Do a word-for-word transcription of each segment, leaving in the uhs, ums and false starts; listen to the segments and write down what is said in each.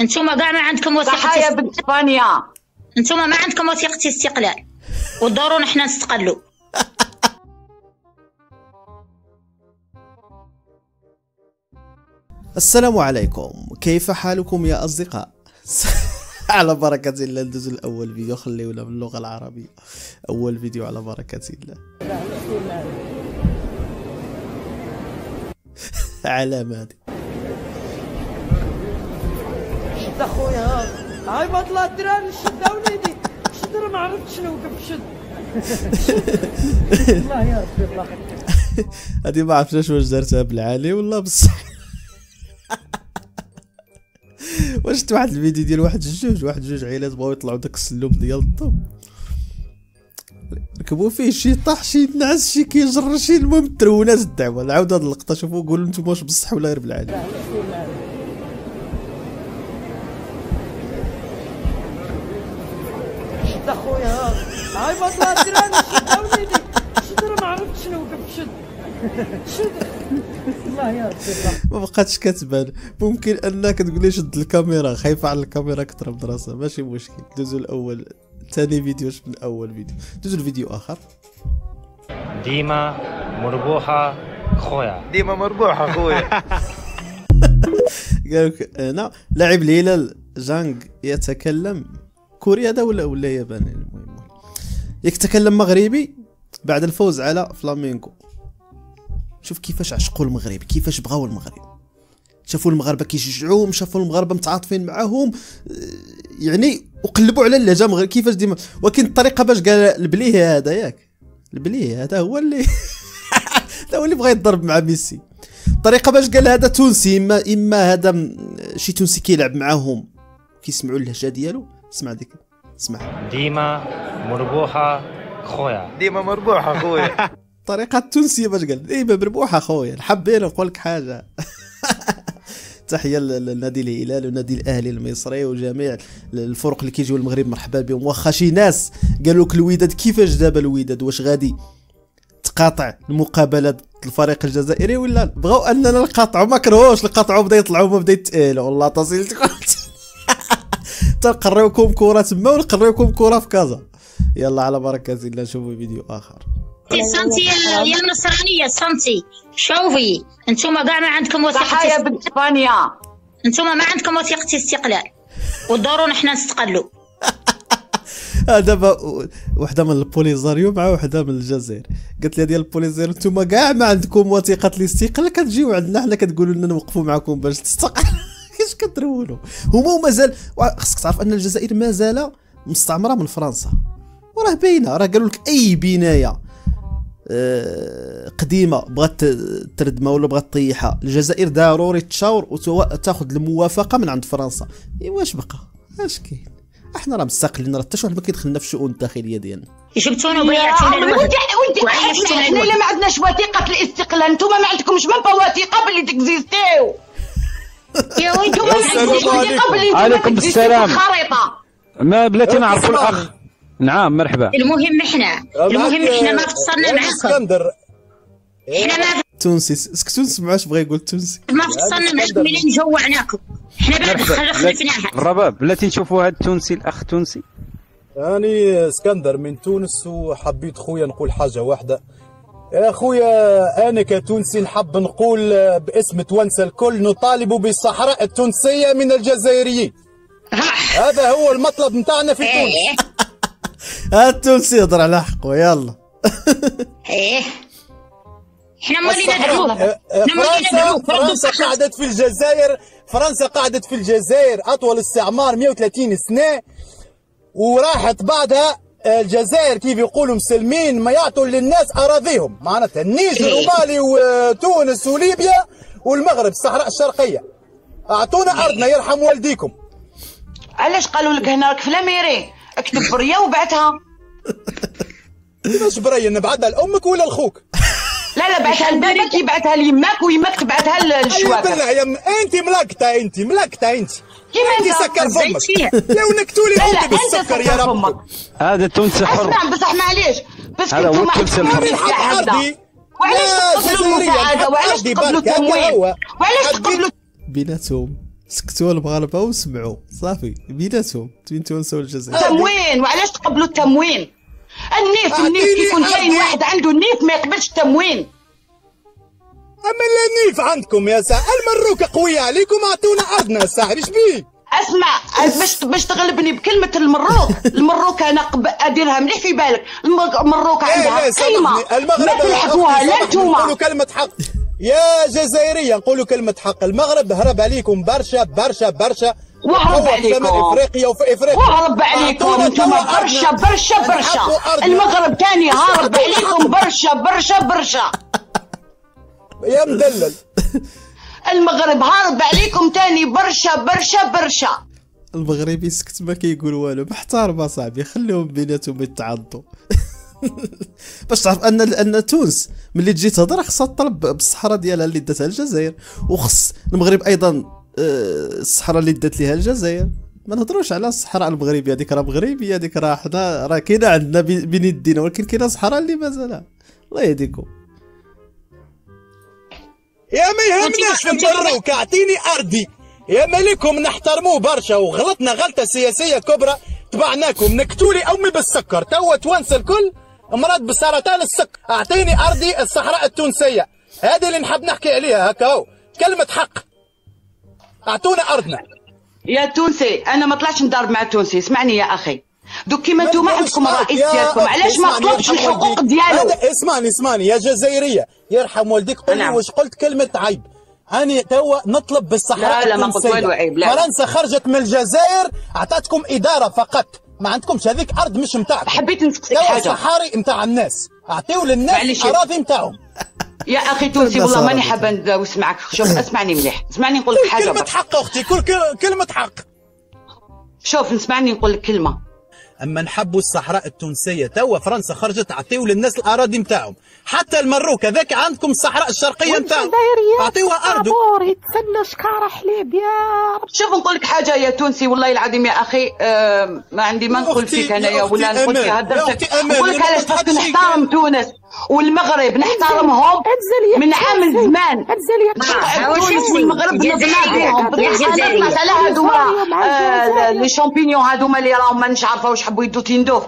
انتم كاع ما عندكم وثيقه يا بنت اسبانيا، انتم ما عندكم وثيقه استقلال وضروري نحنا نستقلوا. السلام عليكم، كيف حالكم يا اصدقاء؟ على بركة الله ندوزو لأول فيديو، خليونا باللغة العربية. أول فيديو على بركة الله. علامة هادي. شد أخويا هاي ما طلع الدراري، شد أوليدي شد، راه ما عرفتش نوقف، شد والله يا ربي الله. هادي ما عرفتش واش دارتها بالعالي ولا بالصح. شفت واحد الفيديو ديال واحد الجوج واحد جوج عيالات بغاو يطلعوا داك السلوب ديال الضب، ركبوا فيه شي طاح شي نعس شي كيجر شي، المهم ترونات الدعوه. نعاود هاد اللقطه، شوفوا قولوا نتوما واش بصح ولا غير بالعادي. شد اخويا هاي ما طلع الدراري، شد اوليدي شد، راه ما عرفتش نوقف، شد شد الله يا ربي الله. ما بقاتش كتبان، ممكن انها كتقول لي شد الكاميرا، خايفه على الكاميرا كثر من راسها، ماشي مشكل. دوزو الاول ثاني فيديو، شفت الاول فيديو، دوزو الفيديو اخر. ديما مربوحه خويا، ديما مربوحه خويا. قالوا هنا لاعب الهلال جانغ يتكلم كوري، هذا ولا ولا ياباني، المهم يتكلم مغربي بعد الفوز على فلامينغو. شوف كيفاش عشقوا المغرب، كيفاش بغاو المغرب، شافوا المغاربه كيشجعوهم، شافوا المغاربه متعاطفين معاهم، يعني وقلبوا على اللهجه المغربيه كيفاش ديما. ولكن الطريقه باش قال البليه هذا، ياك البليه هذا هو اللي هذا هو اللي بغا يضرب مع ميسي. الطريقه باش قال هذا تونسي، اما اما هذا شي تونسي كيلعب معاهم كيسمعوا اللهجه ديالو. اسمع ديك، اسمع ديما مربوحه خويا، ديما مربوحه خويا. الطريقه التونسيه باش قال ديما مربوحه خويا. حبينا نقول لك حاجه، تحيه لنادي الهلال ونادي الاهلي المصري وجميع الفرق اللي كيجيو المغرب، مرحبا بهم. واخا شي ناس قالوا لك الوداد، كيفاش دابا الوداد واش غادي تقاطع المقابلات الفريق الجزائري ولا بغاو اننا نقاطعوا؟ ما كرهوش نقاطعوا، بدا يطلعوا ما بدا يتاهلوا. والله تصيل تنقريوكم كره تما ونقريوكم كره في كازا. يلا على بركه الله، نشوفوا فيديو اخر. صمتي يا النصرانيه، صمتي شوفي، انتم كاع ما عندكم وثيقه يا بنت اسبانيا، انتم ما عندكم وثيقه استقلال وضروري حنا نستقلوا. دابا وحده من البوليزاريو مع وحده من الجزائر، قالت لها ديال البوليزاريو انتم كاع ما عندكم وثيقه الاستقلال، كتجيو عندنا حنا كتقولوا لنا نوقفوا معكم باش تستقلوا. كيفاش كترولوا هما؟ ومازال خصك تعرف ان الجزائر مازال مستعمره من فرنسا، وراه باينه، راه قالوا لك اي بنايه قديمه بغات تردمها ولا بغات تطيحها، الجزائر ضروري تشاور وتاخذ الموافقه من عند فرنسا. ايوا واش بقى؟ اش كاين؟ احنا راه مستقلين، راه حتى شي واحد ما كيدخلنا في الشؤون الداخليه ديالنا. جبتونا وبيعتونا للمغرب، حنا الا ما عندناش وثيقه الاستقلال، نتوما ما عندكمش ميم با وثيقه باللي تكزيستيو. يا ويلي ما عندكمش وثيقه باللي عليكم السلام خريطه، ما بلاتي نعرفوا الاخ. نعم مرحبا. المهم احنا المهم احنا ما فصلنا معاكم، احنا ما تونسي. اسكتوا نسمعوا اش بغا يقول تونسي. ما فصلنا معاكم الا نجوعناكم، احنا بعد خلفناها الرباب. بلاتي نشوفوا هذا التونسي، الاخ تونسي. اني اسكندر من تونس، وحبيت خويا نقول حاجه واحده يا خويا. انا كتونسي نحب نقول باسم توانسه الكل، نطالب بالصحراء التونسيه من الجزائريين. هذا هو المطلب نتاعنا في تونس. ها التونسي يهضر على حقه. يلا ايه حنا مولينا ندعوه، فرنسا فرنسا قعدت في الجزائر، فرنسا قعدت في الجزائر اطول استعمار مئة وثلاثين سنه، وراحت بعدها الجزائر كيف يقولوا مسلمين ما يعطوا للناس اراضيهم، معناتها النيجر ومالي وتونس وليبيا والمغرب الصحراء الشرقيه، اعطونا ارضنا يرحم والديكم. علاش قالوا لك هنا راك في لاميري اكتب بريه وبعتها؟ كيفاش بريه؟ نبعثها لامك ولا لخوك؟ لا لا بعتها لباباك، يبعثها ليماك، ويماك تبعثها للشواكه. بالله يا ام انت ملاكته، انت ملاكته انت كيما انت سكر فمك. لو نكتولي انت بالسكر يا رب. هذا التونسي حر. اسمع بصح معليش، بس كنتوما حق ارضي، وعلاش تقبلوا المساعده، وعلاش تقبلوا التمويل، وعلاش تقبلوا بيناتهم سكتوا المغاربه وسمعوا صافي بيناتهم بين تونس والجزائر. تموين، وعلاش تقبلوا التموين؟ النيف النيف كيكون كاين واحد عنده النيف ما يقبلش التموين. اما لا نيف عندكم يا ساعه، المروك قويه عليكم اعطونا ارضنا يا ساعه. اش بيك؟ اسمع باش باش تغلبني بكلمه المروك، المروك انا اديرها مليح في بالك، المروك عندها قيمه ما تلحقوها لا نتوما. نقولوا كلمه حق يا جزائريه، نقولوا كلمه حق. المغرب هرب عليكم برشا برشا برشا، وهرب عليكم في افريقيا وفي افريقيا وهرب عليكم انتوما برشا برشا برشا. المغرب ثاني هرب عليكم برشا برشا برشا يا مدلل. المغرب هارب عليكم تاني برشا برشا برشا. المغربي سكت ما كيقول والو، محترم صاحبي، خليهم بيناتهم يتعضوا. باش تعرف ان ان تونس ملي تجي تهضر خصها تطلب بالصحراء ديالها اللي داتها الجزائر، وخص المغرب ايضا الصحراء اللي دات ليها الجزائر. ما نهضروش على الصحراء المغربيه، هذيك راه مغربيه، هذيك راه حنا راه كاينه عندنا بين يدينا، ولكن كاينه صحراء اللي مازالها. الله يهديكم يا ما يهمناش المروك، اعطيني ارضي يا مالكم، نحترموه برشا وغلطنا غلطه سياسيه كبرى، تبعناكم نكتولي امي بالسكر، توا توانس الكل مرض بسرطان السكر، اعطيني ارضي الصحراء التونسيه، هذه اللي نحب نحكي عليها هكا هو، كلمه حق، اعطونا ارضنا. يا تونسي انا ما طلعتش نضارب مع تونسي، اسمعني يا اخي، دوك كيما انتوما عندكم الرئيس ديالكم، علاش ما طلبش الحقوق ديالو؟ اسمعني اسمعني يا جزائريه، يرحم والديك قول لي واش قلت كلمه عيب؟ أنا توا نطلب بالصحراء. لا لا ما قلت والو عيب. لا فرنسا خرجت من الجزائر عطاتكم اداره فقط، ما عندكمش هذيك ارض مش نتاعكم. حبيت نسقسيك حاجه، توا الصحاري نتاع الناس، اعطيو للناس الاراضي نتاعهم. يا اخي تونسي والله ماني حابه نداوس معك، شوف اسمعني مليح، اسمعني نقول لك حاجه. كلمه حق اختي، كل كلمه حق. شوف اسمعني نقول لك كلمه، اما نحبوا الصحراء التونسيه، توا فرنسا خرجت عطيو للناس الاراضي نتاعهم، حتى المروك هذاك عندكم الصحراء الشرقيه نتاعهم اعطيوها ارضه. يتسنى شكاره حليب يا رب. شوف نقول لك حاجه يا تونسي والله العظيم يا اخي، آه ما عندي ما نقول فيك انايا ولا نقول فيك هدرتك، نقول لك علاش خاصنا نحترم تونس والمغرب، نحترمهم من عام زمان. تونس والمغرب نظناهم بالحاجات على هذوما لي شامبينيون هذوما اللي راهم مانيش عارفه واش حبوا يدو تندوف.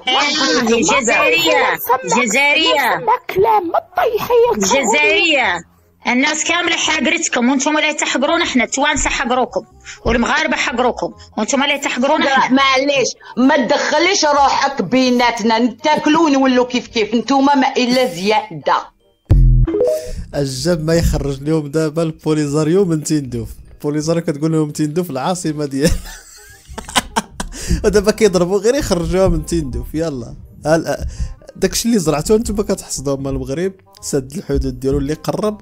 جزائريه جزائريه كلام ما تطيحي الجزائريه، الناس كامله حقرتكم وانتم اللي تحقرونا احنا، التوانسه حقروكم والمغاربه حقروكم وانتم اللي تحقرونا احنا. معليش ما تدخليش روحك بيناتنا، نتاكلوا نولوا كيف كيف، نتوما ما الا زياده. الجب ما يخرج لهم دابا البوليزاريو من تندوف، البوليزاريو كتقول لهم تندوف العاصمه ديالنا. ودابا كيضربوا غير يخرجوها من تندوف. يلا داكشي اللي زرعتوه انتم كتحصدوه. اما المغرب سد الحدود ديالو، اللي قرب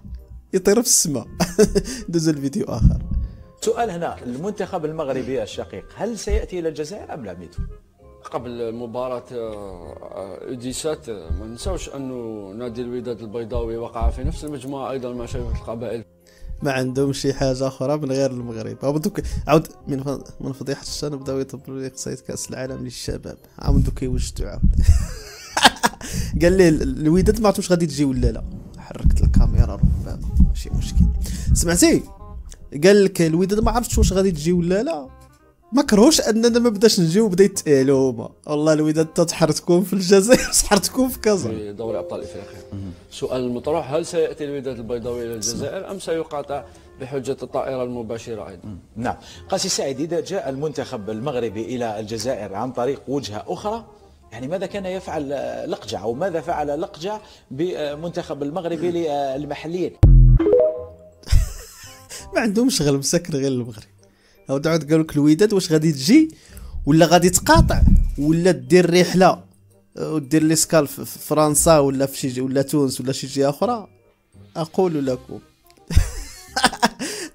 يطير في السماء. ندوزو لفيديو اخر. سؤال هنا المنتخب المغربي الشقيق هل سياتي الى الجزائر ام لا؟ ميدو قبل مباراه اوديسات ما ننساوش انه نادي الوداد البيضاوي وقع في نفس المجموعه ايضا مع شبكه القبائل. ما عندهم شي حاجه اخرى من غير المغرب. دوك عاود من فضيحه الشان بداو يطبلوا لي قصيد كاس العالم للشباب، عاود دوك يوجدوا عاود. قال ليه الوداد ما عرفتش غادي تجي ولا لا، حركت الكاميرا ربما ماشي مشكل. سمعتي قال لك الوداد ما عرفتش واش غادي تجي ولا لا، ما كرهوش اننا ما بداش نجيو وبدا يتاهلوا هما. والله الوداد تحرتكم في الجزائر تحرتكم في كازا في دوري ابطال افريقيا. سؤال المطروح هل سياتي الوداد البيضاوي الى الجزائر ام سيقاطع بحجه الطائره المباشره ايضا؟ نعم قاسي سعيد، اذا جاء المنتخب المغربي الى الجزائر عن طريق وجهه اخرى يعني ماذا كان يفعل لقجع او ماذا فعل لقجع بمنتخب المغربي للمحليين؟ ما عندهم شغل مسكر غير المغرب. هاو عاود قالوا لك الوداد واش غادي تجي ولا غادي تقاطع ولا دير رحله ودير لي سكال في فرنسا ولا في شي ولا تونس ولا شي جهه اخرى. اقول لكم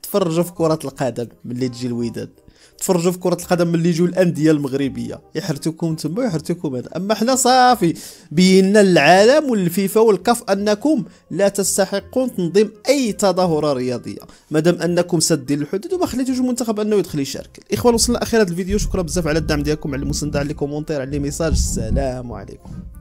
تفرجوا في كره القدم ملي تجي الوداد، تفرجوا في كرة القدم ملي يجوا الأندية المغربية يحرتوكم تما ويحرتوكم هنا. أما حنا صافي بينا العالم والفيفا والكاف أنكم لا تستحقون تنظيم أي تظاهرة رياضية مادام أنكم سدين الحدود وما خليتوش المنتخب أنه يدخل يشارك. الإخوان وصلنا أخير هذا الفيديو، شكرا بزاف على الدعم ديالكم، على المساندة، على لي كومونتير، على لي ميساج. السلام عليكم.